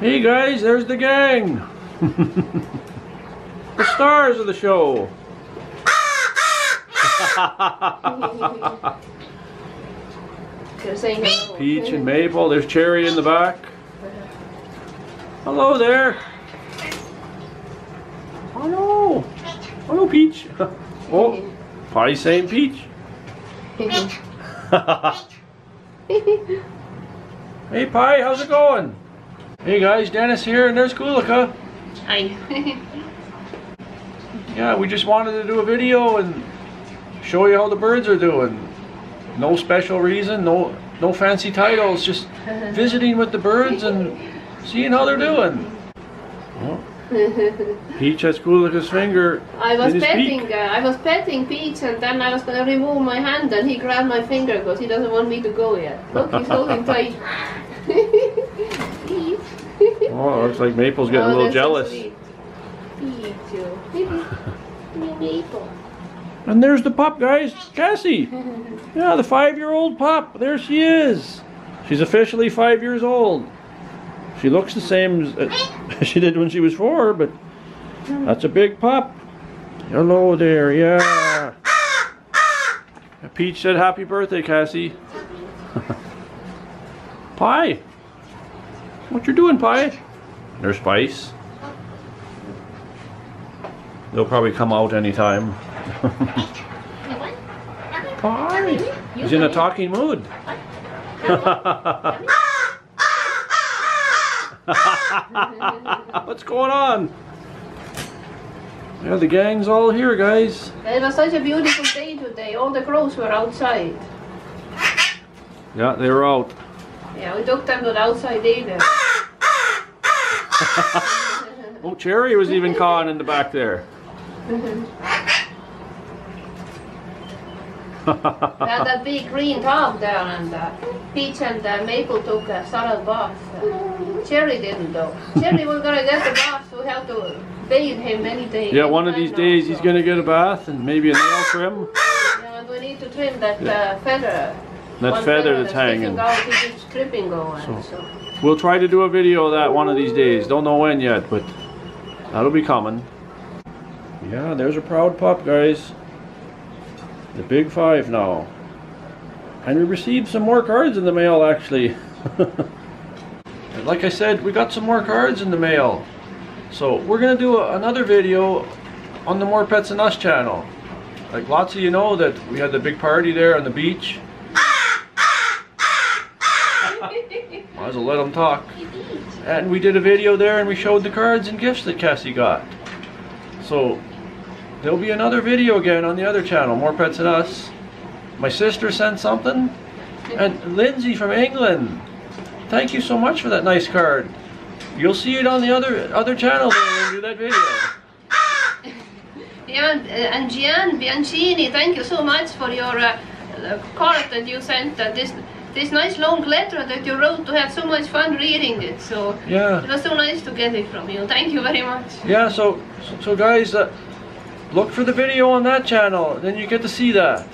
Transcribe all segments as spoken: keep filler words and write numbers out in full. Hey guys, there's the gang. The stars of the show. Peach and maple. There's cherry in the back. Hello there. Oh no. Oh no, Peach. Oh, probably saying Peach. Hey Pie, how's it going? Hey guys, Dennis here, and there's Kulika. Hi. Yeah, we just wanted to do a video and show you how the birds are doing. No special reason, no no fancy titles, just visiting with the birds and seeing how they're doing. Oh. Peach has Kulika's finger. I was petting uh, I was petting Peach, and then I was gonna remove my hand, and he grabbed my finger because he doesn't want me to go yet. Look, he's holding tight. Oh, it looks like Maple's getting oh, a little jealous. So and there's the pup, guys. Cassie. Yeah, the five-year-old pup. There she is. She's officially five years old. She looks the same as uh, she did when she was four, but that's a big pup. Hello there, yeah. Peach said happy birthday, Cassie. Pie. What you doing, Pie? There's Spice. They'll probably come out anytime. Pie! He's in a talking mood. What's going on? Yeah, the gang's all here, guys. It was such a beautiful day today. All the crows were outside. Yeah, they were out. Yeah, we took them to the outside either. Oh, Cherry was even cawing in the back there. We had that big green dog down, and uh, Peach and uh, Maple took a salad bath. Uh, Cherry didn't though. Cherry was gonna get the bath, so we have to bathe him many days. Yeah, one of these days he's gonna get a bath and maybe a nail trim. Yeah, and we need to trim that uh, feather. That one feather that's hanging. Going, so, so. We'll try to do a video of that one of these days. Don't know when yet, but that'll be coming. Yeah, there's a proud pup, guys. The big five now. And we received some more cards in the mail, actually. Like I said, we got some more cards in the mail. So we're going to do a, another video on the More Pets Than Us channel. Like lots of you know that we had the big party there on the beach. Might as well let them talk. And we did a video there and we showed the cards and gifts that Cassie got. So there'll be another video again on the other channel, More Pets Than Us. My sister sent something. And Lindsay from England. Thank you so much for that nice card. You'll see it on the other other channel when we do that video. Yeah, and Gian Bianchini, thank you so much for your uh, card that you sent. Uh, this. This nice long letter that you wrote. To have so much fun reading it, so yeah, it was so nice to get it from you. Thank you very much. Yeah, so so guys, uh, look for the video on that channel, then you get to see that.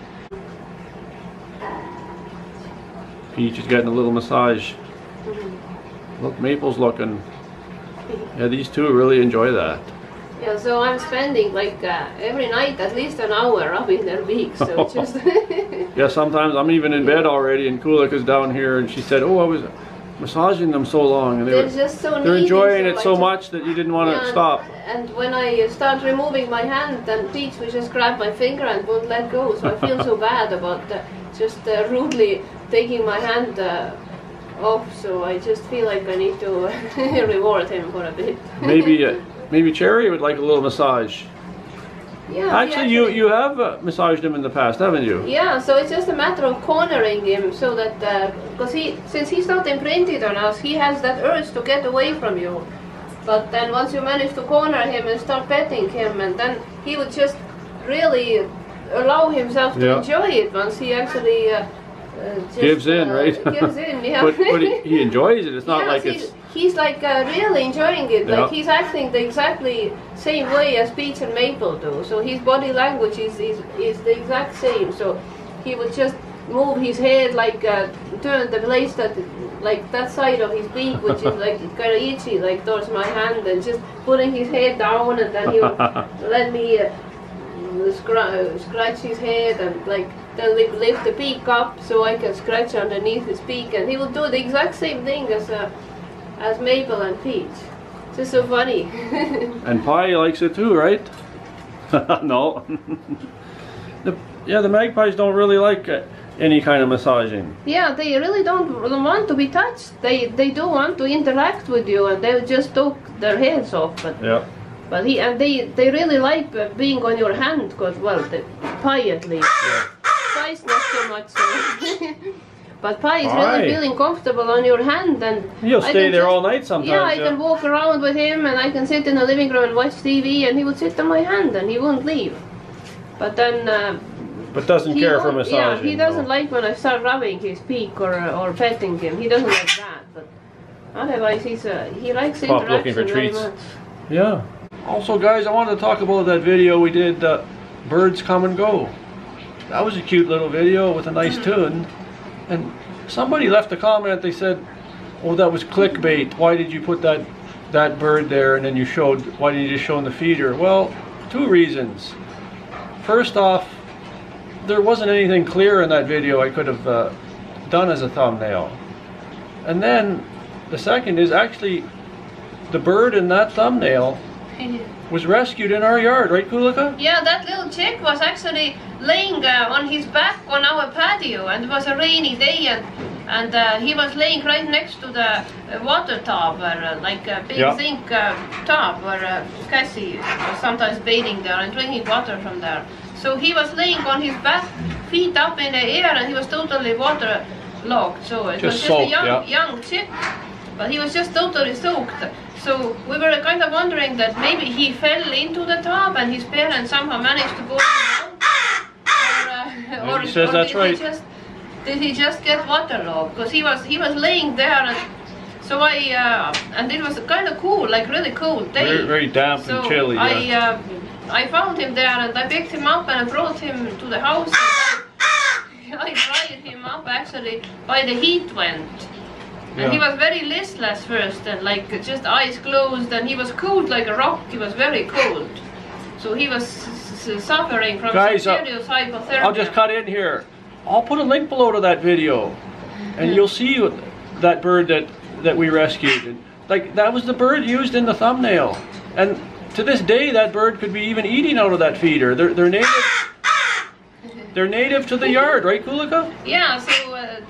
Peach is getting a little massage. Look, Maple's looking. Yeah, these two really enjoy that. Yeah, so I'm spending like uh, every night at least an hour rubbing their beaks. So it's just yeah, sometimes I'm even in bed already, and Kulika's down here, and she said, "Oh, I was massaging them so long, and they they're were, just so they're enjoying so it so much that you didn't want yeah, to stop." And, and when I start removing my hand, then Peach will just grab my finger and won't let go. So I feel so bad about uh, just uh, rudely taking my hand Uh, off. So I just feel like I need to reward him for a bit. Maybe. Uh, Maybe Cherry would like a little massage. Yeah. Actually, actually you you have uh, massaged him in the past, haven't you? Yeah. So it's just a matter of cornering him so that because uh, he since he's not imprinted on us, he has that urge to get away from you. But then once you manage to corner him and start petting him, and then he would just really allow himself to yeah. enjoy it once he actually uh, uh, just, gives in, uh, right? Gives in. Yeah. But, but he, he enjoys it. It's not yeah, like it's. He's like uh, really enjoying it, yeah. Like he's acting the exactly same way as Peach and Maple do. So his body language is, is, is the exact same. So he would just move his head like uh, turn the place that, like that side of his beak, which is like kind of itchy, like towards my hand, and just putting his head down, and then he would let me uh, scr scratch his head, and like then li lift the beak up so I can scratch underneath his beak, and he would do the exact same thing as uh, as Mabel and Peach. It's just so funny. And Pie likes it too, right? No. the, yeah, the magpies don't really like it. Any kind of massaging. Yeah, they really don't want to be touched. They they do want to interact with you, and they just took their heads off. But yeah. But he and they they really like being on your hand, because well, the Pie at least. Yeah. Pie's not so much. So. But Pie is Pie. really feeling comfortable on your hand, and you'll I stay there just, all night sometimes. Yeah, I yeah. can walk around with him, and I can sit in the living room and watch T V, and he would sit on my hand, and he wouldn't leave. But then. Uh, But doesn't he care for massaging. Yeah, he doesn't though. like when I start rubbing his beak or or petting him. He doesn't like that. But otherwise, he's uh, he likes interaction. Looking for treats. Very much. Yeah. Also, guys, I wanted to talk about that video we did. Uh, Birds Come and Go. That was a cute little video with a nice tune. And somebody left a comment. They said, "Oh, that was clickbait. Why did you put that that bird there? And then you showed why didn't you just show in the feeder?" Well, two reasons. First off, there wasn't anything clear in that video I could have uh, done as a thumbnail. And then the second is actually the bird in that thumbnail was rescued in our yard, right, Kulika? Yeah, that little chick was actually laying uh, on his back on our patio, and it was a rainy day, and and uh, he was laying right next to the uh, water tub, or uh, like a big yeah. zinc uh, tub, where uh, Cassie was sometimes bathing there and drinking water from there. So he was laying on his back, feet up in the air, and he was totally waterlogged. So it just was just soaked, a young, yeah. young chick, but he was just totally soaked. So we were kind of wondering that maybe he fell into the tub, and his parents somehow managed to go down. Or, uh, or, says or that's did, right. he just, did he just get waterlogged? Because he was he was laying there, and so I uh, and it was kind of cool, like really cold day. Very, very damp so and chilly. I, yeah. uh, I found him there, and I picked him up, and I brought him to the house, and I dried him up actually by the heat went. And yeah. he was very listless first, and like just eyes closed, and he was cold like a rock. He was very cold. So he was suffering from Guys, some serious I'll, hypothermia. I'll just cut in here. I'll put a link below to that video, and you'll see that bird that, that we rescued. Like, that was the bird used in the thumbnail. And to this day, that bird could be even eating out of that feeder. They're, they're native. They're native to the yard, right, Kulika? Yeah. So uh,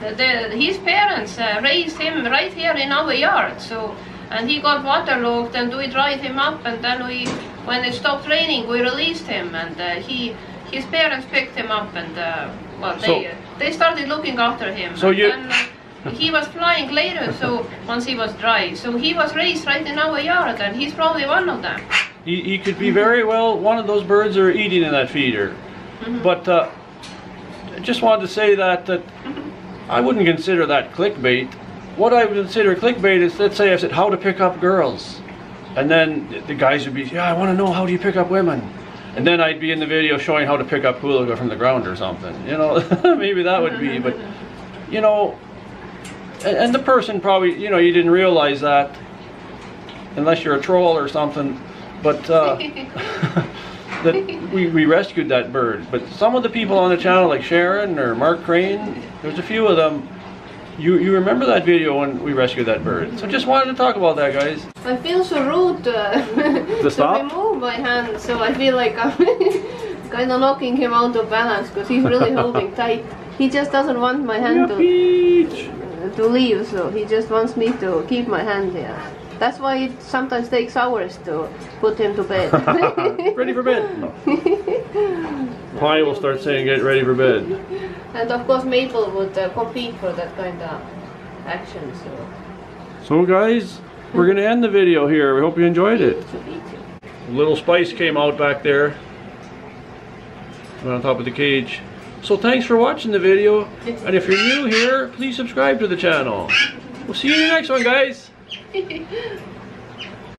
the, the, his parents uh, raised him right here in our yard. So, and he got waterlogged, and we dried him up, and then we, when it stopped raining, we released him, and uh, he, his parents picked him up, and uh, well, they so, uh, they started looking after him. So and you. Then, uh, he was flying later, so once he was dry. So he was raised right in our yard, and he's probably one of them. He, he could be very well one of those birds that are eating in that feeder. Mm-hmm. But uh, I just wanted to say that, that I wouldn't consider that clickbait. What I would consider clickbait is, let's say I said, how to pick up girls. And then the guys would be, yeah, I want to know how do you pick up women. And then I'd be in the video showing how to pick up Kulika from the ground or something. You know, maybe that would be, but you know, and the person probably, you know, you didn't realize that, unless you're a troll or something, but uh, that we, we rescued that bird. But some of the people on the channel, like Sharon or Mark Crane, there's a few of them, you, you remember that video when we rescued that bird. So just wanted to talk about that, guys. I feel so rude uh, to stop? remove my hand, so I feel like I'm kind of knocking him out of balance, because he's really holding tight. He just doesn't want my hand to... to leave, so he just wants me to keep my hand here. That's why it sometimes takes hours to put him to bed. Ready for bed? No. Pie will start saying get ready for bed. And of course Mabel would uh, compete for that kind of action. So, so guys, we're going to end the video here. We hope you enjoyed it. A little Spice came out back there on top of the cage. So thanks for watching the video, and if you're new here, please subscribe to the channel. We'll see you in the next one, guys!